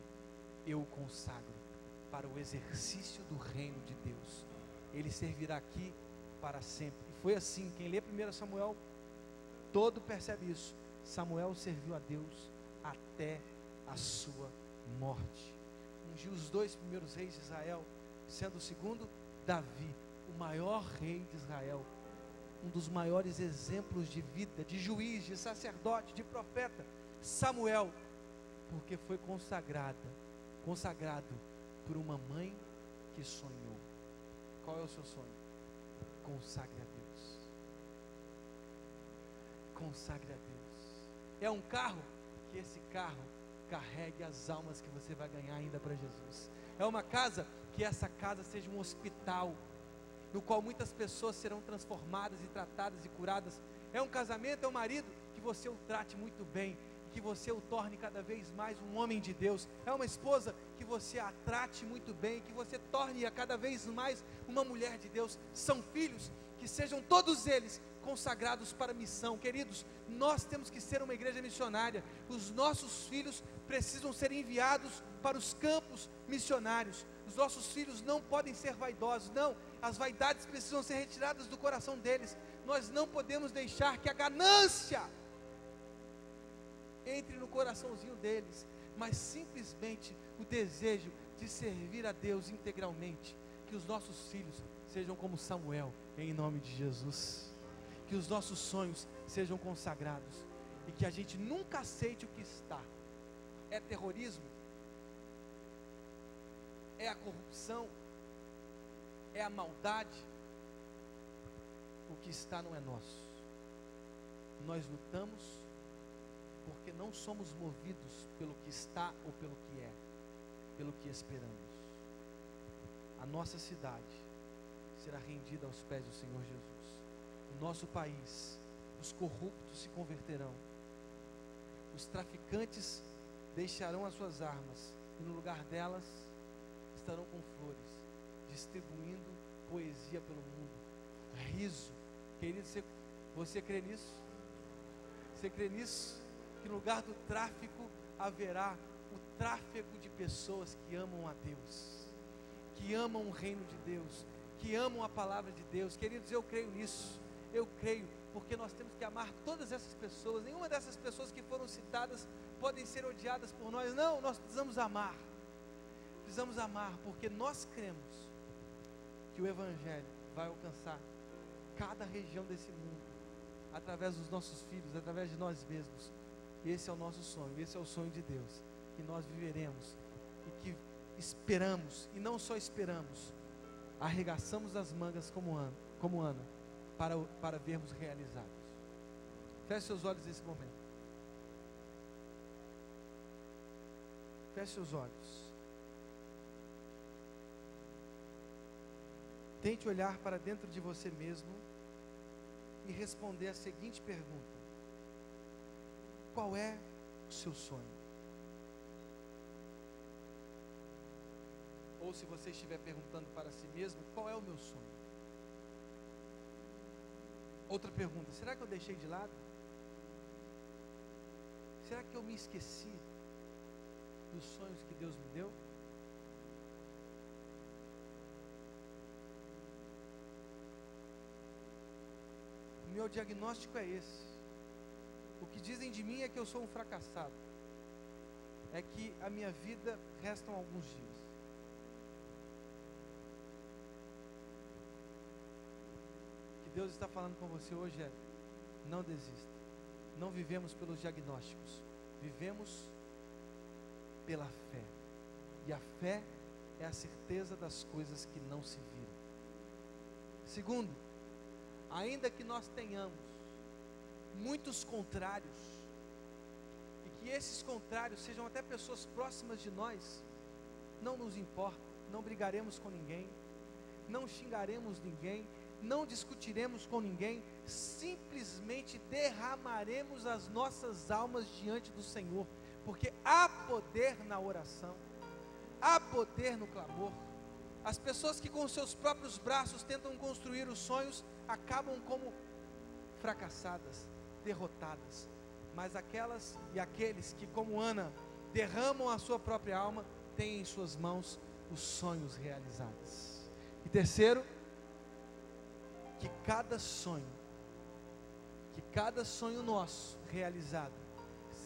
eu o consagro para o exercício do reino de Deus. Ele servirá aqui para sempre. E foi assim, quem lê 1 Samuel todo percebe isso. Samuel serviu a Deus até a sua morte. Ungiu os 2 primeiros reis de Israel, sendo o segundo Davi, o maior rei de Israel, um dos maiores exemplos de vida, de juiz, de sacerdote, de profeta, Samuel, porque foi consagrado por uma mãe que sonhou. Qual é o seu sonho? Consagre a Deus. Consagre a Deus. É um carro? Que esse carro carregue as almas que você vai ganhar ainda para Jesus. É uma casa? que essa casa seja um hospital, no qual muitas pessoas serão transformadas e tratadas e curadas. É um casamento, é um marido, que você o trate muito bem, que você o torne cada vez mais um homem de Deus. É uma esposa, que você a trate muito bem, que você torne-a cada vez mais uma mulher de Deus. São filhos, que sejam todos eles consagrados para a missão. Queridos, nós temos que ser uma igreja missionária. Os nossos filhos precisam ser enviados para os campos missionários. Os nossos filhos não podem ser vaidosos, não. As vaidades precisam ser retiradas do coração deles. Nós não podemos deixar que a ganância entre no coraçãozinho deles, mas simplesmente o desejo de servir a Deus integralmente. Que os nossos filhos sejam como Samuel, em nome de Jesus. Que os nossos sonhos sejam consagrados, e que a gente nunca aceite o que está. É terrorismo, é a corrupção, é a maldade. O que está não é nosso. Nós lutamos porque não somos movidos pelo que está ou pelo que é, pelo que esperamos. A nossa cidade será rendida aos pés do Senhor Jesus. O nosso país, os corruptos se converterão, os traficantes deixarão as suas armas, e no lugar delas estarão com flores, distribuindo poesia pelo mundo, riso. Querido, você crê nisso? Você crê nisso? Que no lugar do tráfico haverá o tráfego de pessoas que amam a Deus, que amam o reino de Deus, que amam a palavra de Deus. Queridos, eu creio nisso, eu creio, porque nós temos que amar todas essas pessoas. Nenhuma dessas pessoas que foram citadas podem ser odiadas por nós, não. Nós precisamos amar, precisamos amar, porque nós cremos que o Evangelho vai alcançar cada região desse mundo, através dos nossos filhos, através de nós mesmos. Esse é o nosso sonho, esse é o sonho de Deus, que nós viveremos, e que esperamos, e não só esperamos, arregaçamos as mangas como Ana, para vermos realizados. Feche seus olhos nesse momento. Feche seus olhos. Tente olhar para dentro de você mesmo e responder a seguinte pergunta: qual é o seu sonho? Ou, se você estiver perguntando para si mesmo, qual é o meu sonho? Outra pergunta: será que eu deixei de lado? Será que eu me esqueci dos sonhos que Deus me deu? O meu diagnóstico é esse. O que dizem de mim é que eu sou um fracassado, é que a minha vida restam alguns dias. O que Deus está falando com você hoje é: não desista. Não vivemos pelos diagnósticos, vivemos pela fé, e a fé é a certeza das coisas que não se viram. Segundo, ainda que nós tenhamos muitos contrários, e que esses contrários sejam até pessoas próximas de nós, não nos importa. Não brigaremos com ninguém, não xingaremos ninguém, não discutiremos com ninguém, simplesmente derramaremos as nossas almas diante do Senhor, porque há poder na oração, há poder no clamor. As pessoas que com seus próprios braços tentam construir os sonhos acabam como fracassadas, derrotadas. Mas aquelas e aqueles que, como Ana, derramam a sua própria alma, têm em suas mãos os sonhos realizados. E terceiro, que cada sonho nosso realizado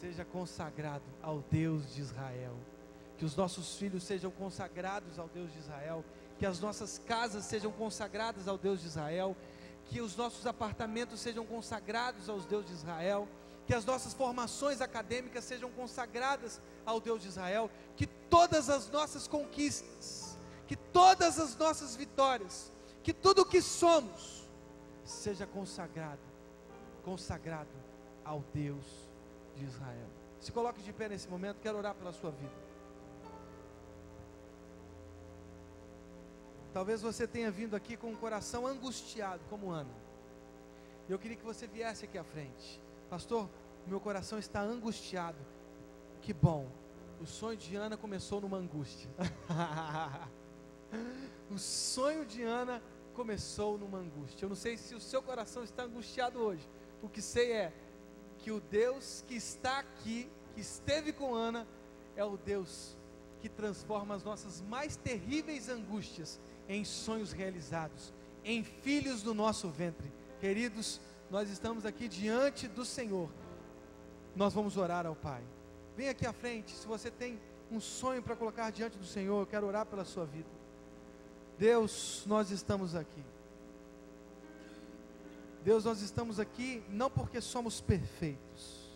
seja consagrado ao Deus de Israel, que os nossos filhos sejam consagrados ao Deus de Israel, que as nossas casas sejam consagradas ao Deus de Israel, que os nossos apartamentos sejam consagrados aos Deus de Israel, que as nossas formações acadêmicas sejam consagradas ao Deus de Israel, que todas as nossas conquistas, que todas as nossas vitórias, que tudo o que somos seja consagrado ao Deus de Israel. Se coloque de pé nesse momento, quero orar pela sua vida. Talvez você tenha vindo aqui com um coração angustiado, como Ana. Eu queria que você viesse aqui à frente. Pastor, meu coração está angustiado. Que bom. O sonho de Ana começou numa angústia. O sonho de Ana começou numa angústia. Eu não sei se o seu coração está angustiado hoje. O que sei é que o Deus que está aqui, que esteve com Ana, é o Deus que transforma as nossas mais terríveis angústias em sonhos realizados, em filhos do nosso ventre. Queridos, nós estamos aqui diante do Senhor. Nós vamos orar ao Pai. Vem aqui à frente, se você tem um sonho para colocar diante do Senhor, eu quero orar pela sua vida. Deus, nós estamos aqui. Deus, nós estamos aqui não porque somos perfeitos.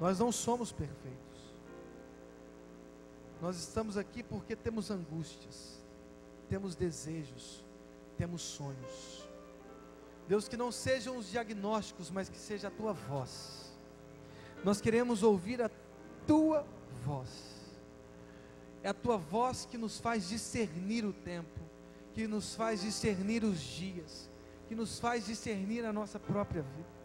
Nós não somos perfeitos. Nós estamos aqui porque temos angústias, temos desejos, temos sonhos. Deus, que não sejam os diagnósticos, mas que seja a Tua voz. Nós queremos ouvir a Tua voz. É a Tua voz que nos faz discernir o tempo, que nos faz discernir os dias, que nos faz discernir a nossa própria vida.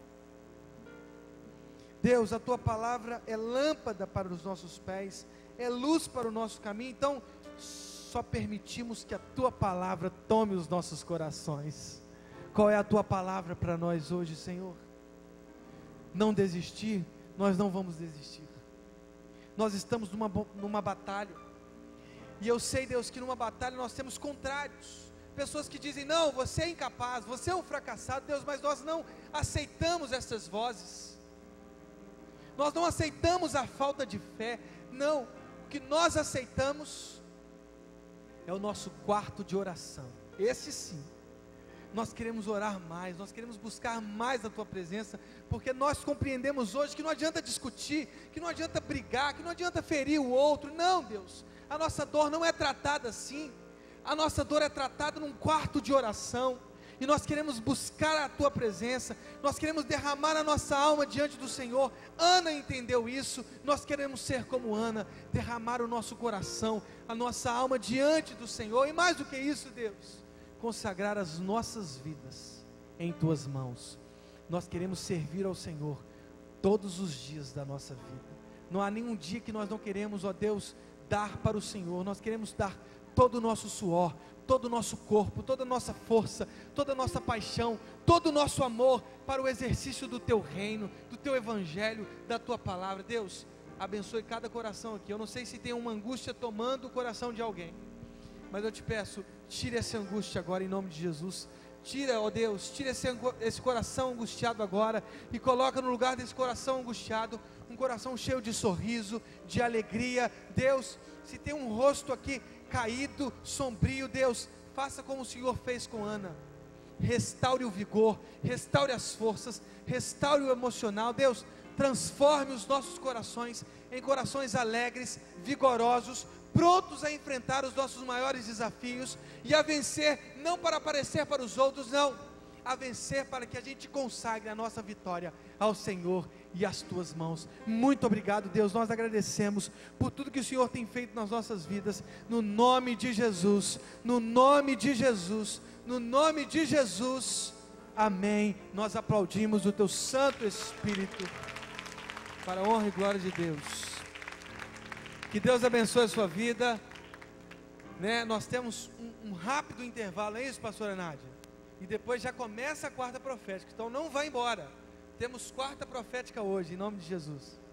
Deus, a Tua palavra é lâmpada para os nossos pés, é luz para o nosso caminho. Então só permitimos que a Tua palavra tome os nossos corações. Qual é a Tua palavra para nós hoje, Senhor? Não desistir. Nós não vamos desistir. Nós estamos numa batalha, e eu sei, Deus, que numa batalha nós temos contrários, pessoas que dizem: não, você é incapaz, você é um fracassado, Deus. Mas nós não aceitamos essas vozes, nós não aceitamos a falta de fé. Não, o que nós aceitamos é o nosso quarto de oração. Esse sim, nós queremos orar mais, nós queremos buscar mais a Tua presença, porque nós compreendemos hoje que não adianta discutir, que não adianta brigar, que não adianta ferir o outro. Não, Deus, a nossa dor não é tratada assim. A nossa dor é tratada num quarto de oração, e nós queremos buscar a Tua presença, nós queremos derramar a nossa alma diante do Senhor. Ana entendeu isso. Nós queremos ser como Ana, derramar o nosso coração, a nossa alma diante do Senhor, e mais do que isso, Deus, consagrar as nossas vidas em Tuas mãos. Nós queremos servir ao Senhor todos os dias da nossa vida. Não há nenhum dia que nós não queremos, ó Deus, dar para o Senhor. Nós queremos dar todo o nosso suor, todo o nosso corpo, toda a nossa força, toda a nossa paixão, todo o nosso amor para o exercício do Teu reino, do Teu evangelho, da Tua palavra. Deus, abençoe cada coração aqui. Eu não sei se tem uma angústia tomando o coração de alguém, mas eu te peço, tira essa angústia agora em nome de Jesus. Tira, ó Deus, tira esse coração angustiado agora, e coloca no lugar desse coração angustiado um coração cheio de sorriso, de alegria. Deus, se tem um rosto aqui caído, sombrio, Deus, faça como o Senhor fez com Ana. Restaure o vigor, restaure as forças, restaure o emocional. Deus, transforme os nossos corações em corações alegres, vigorosos, prontos a enfrentar os nossos maiores desafios, e a vencer, não para aparecer para os outros, não, a vencer para que a gente consagre a nossa vitória ao Senhor e às Tuas mãos. Muito obrigado, Deus. Nós agradecemos por tudo que o Senhor tem feito nas nossas vidas, no nome de Jesus, no nome de Jesus, no nome de Jesus, amém. Nós aplaudimos o Teu Santo Espírito, para a honra e glória de Deus. Que Deus abençoe a sua vida, né? Nós temos um rápido intervalo, é isso, pastora Nádia? E depois já começa a quarta profética, então não vai embora. Temos quarta profética hoje, em nome de Jesus.